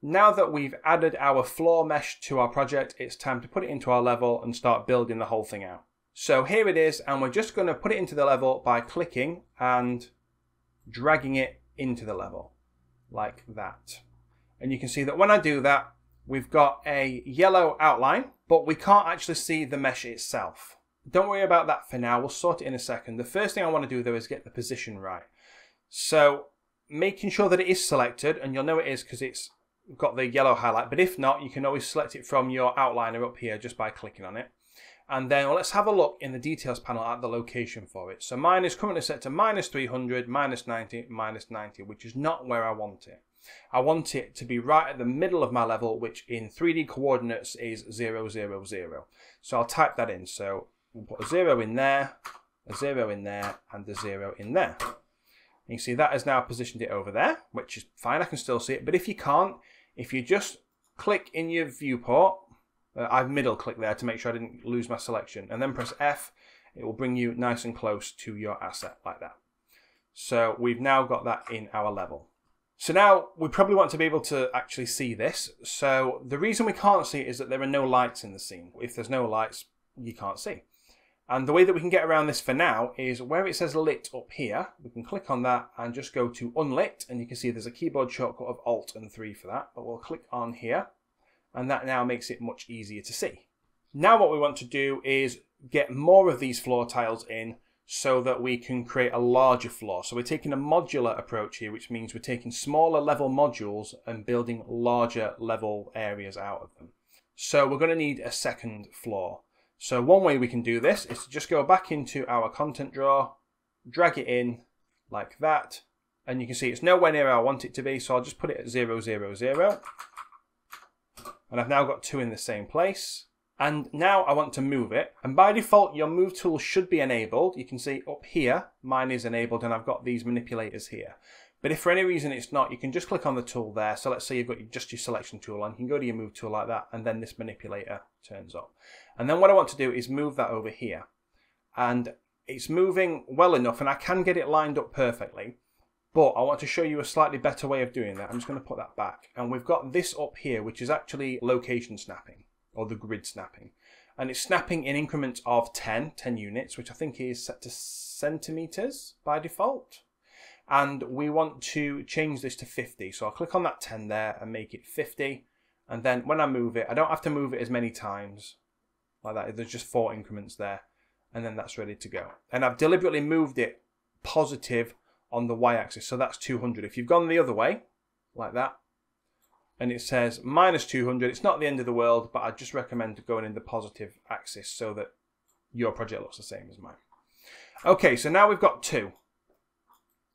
Now that we've added our floor mesh to our project, it's time to put it into our level and start building the whole thing out. So here it is, and we're just going to put it into the level by clicking and dragging it into the level like that. And you can see that when I do that, we've got a yellow outline, but we can't actually see the mesh itself. Don't worry about that for now. We'll sort it in a second. The first thing I want to do though is get the position right. So making sure that it is selected, and you'll know it is because it's got the yellow highlight, but if not, you can always select it from your outliner up here just by clicking on it. And then let's have a look in the details panel at the location for it. So mine is currently set to -300, -90, -90, which is not where I want it. I want it to be right at the middle of my level, which in 3D coordinates is 0, 0, 0. So I'll type that in. So we'll put a 0 in there, a 0 in there, and a 0 in there. And you can see that has now positioned it over there, which is fine. I can still see it. But if you can't, if you just click in your viewport, I've middle clicked there to make sure I didn't lose my selection, and then press F, it will bring you nice and close to your asset like that. So we've now got that in our level. So now we probably want to be able to actually see this. So the reason we can't see it is that there are no lights in the scene. If there's no lights, you can't see. And the way that we can get around this for now is where it says lit up here, we can click on that and just go to unlit, and you can see there's a keyboard shortcut of Alt and 3 for that, but we'll click on here and that now makes it much easier to see. Now what we want to do is get more of these floor tiles in so that we can create a larger floor. So we're taking a modular approach here, which means we're taking smaller level modules and building larger level areas out of them. So we're going to need a second floor. So one way we can do this is to just go back into our content drawer, drag it in like that, and you can see it's nowhere near where I want it to be, so I'll just put it at 0, 0, 0. And I've now got two in the same place. And now I want to move it. And by default, your move tool should be enabled. You can see up here, mine is enabled, and I've got these manipulators here. But if for any reason it's not, you can just click on the tool there. So let's say you've got just your selection tool on. You can go to your move tool like that, and then this manipulator turns up. And then what I want to do is move that over here. And it's moving well enough, and I can get it lined up perfectly. But I want to show you a slightly better way of doing that. I'm just going to put that back. And we've got this up here, which is actually location snapping, or the grid snapping. And it's snapping in increments of 10 units, which I think is set to centimeters by default. And we want to change this to 50. So I'll click on that 10 there and make it 50. And then when I move it, I don't have to move it as many times like that. There's just 4 increments there. And then that's ready to go. And I've deliberately moved it positive on the y-axis, so that's 200. If you've gone the other way, like that, and it says -200, it's not the end of the world, but I just recommend going in the positive axis so that your project looks the same as mine. Okay, so now we've got 2.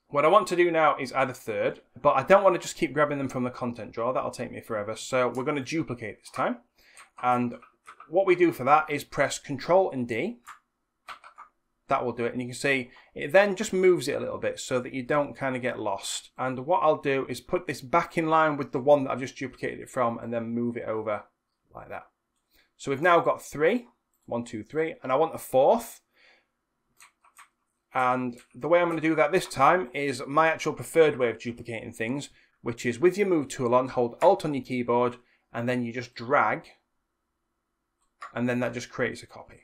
What I want to do now is add a 3rd, but I don't want to just keep grabbing them from the content drawer. That'll take me forever, so we're going to duplicate this time. And what we do for that is press Ctrl and D. That will do it, and you can see it then just moves it a little bit so that you don't kind of get lost. And what I'll do is put this back in line with the one that I've just duplicated it from, and then move it over like that. So we've now got 3, 1, 2, 3, and I want a 4th. And the way I'm going to do that this time is my actual preferred way of duplicating things, which is with your move tool on, hold Alt on your keyboard, and then you just drag, and then that just creates a copy.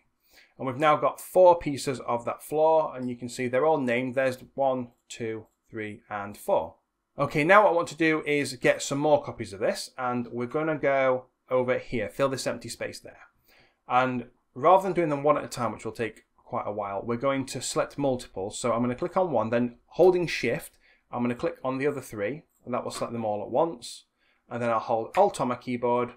And we've now got 4 pieces of that floor, and you can see they're all named. There's 1, 2, 3, and 4. Okay, now what I want to do is get some more copies of this, and we're going to go over here, fill this empty space there. And rather than doing them one at a time, which will take quite a while, we're going to select multiple. So I'm going to click on 1, then holding Shift, I'm going to click on the other 3, and that will select them all at once. And then I'll hold Alt on my keyboard,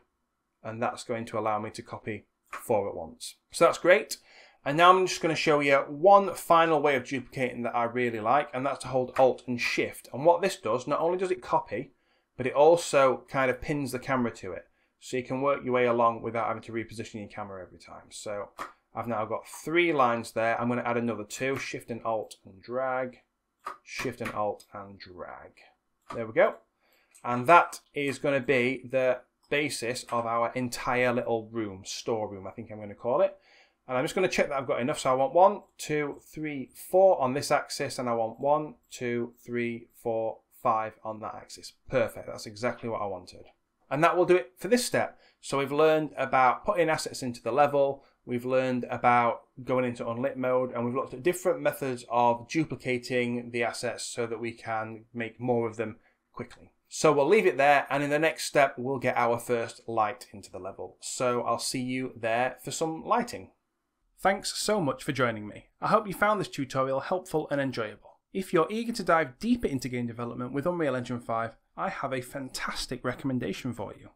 and that's going to allow me to copy 4 at once. So that's great. And now I'm just going to show you one final way of duplicating that I really like, and that's to hold Alt and Shift. And what this does, not only does it copy, but it also kind of pins the camera to it. So you can work your way along without having to reposition your camera every time. So I've now got 3 lines there. I'm going to add another 2, Shift and Alt and drag, Shift and Alt and drag. There we go. And that is going to be the basis of our entire little room, storeroom, I think I'm going to call it. And I'm just going to check that I've got enough. So I want 1, 2, 3, 4 on this axis, and I want 1, 2, 3, 4, 5 on that axis. Perfect. That's exactly what I wanted. And that will do it for this step. So we've learned about putting assets into the level, we've learned about going into unlit mode, and we've looked at different methods of duplicating the assets so that we can make more of them quickly. So we'll leave it there, and in the next step we'll get our first light into the level. So I'll see you there for some lighting. Thanks so much for joining me. I hope you found this tutorial helpful and enjoyable. If you're eager to dive deeper into game development with Unreal Engine 5, I have a fantastic recommendation for you.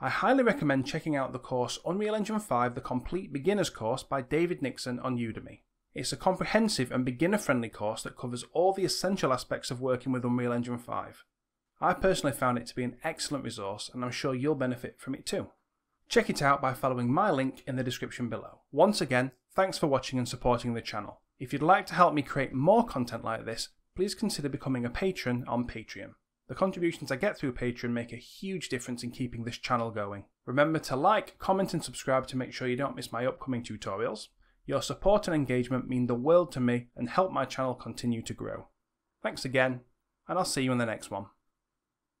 I highly recommend checking out the course Unreal Engine 5 The Complete Beginner's Course by David Nixon on Udemy. It's a comprehensive and beginner-friendly course that covers all the essential aspects of working with Unreal Engine 5. I personally found it to be an excellent resource, and I'm sure you'll benefit from it too. Check it out by following my link in the description below. Once again, thanks for watching and supporting the channel. If you'd like to help me create more content like this, please consider becoming a patron on Patreon. The contributions I get through Patreon make a huge difference in keeping this channel going. Remember to like, comment and subscribe to make sure you don't miss my upcoming tutorials. Your support and engagement mean the world to me and help my channel continue to grow. Thanks again, and I'll see you in the next one.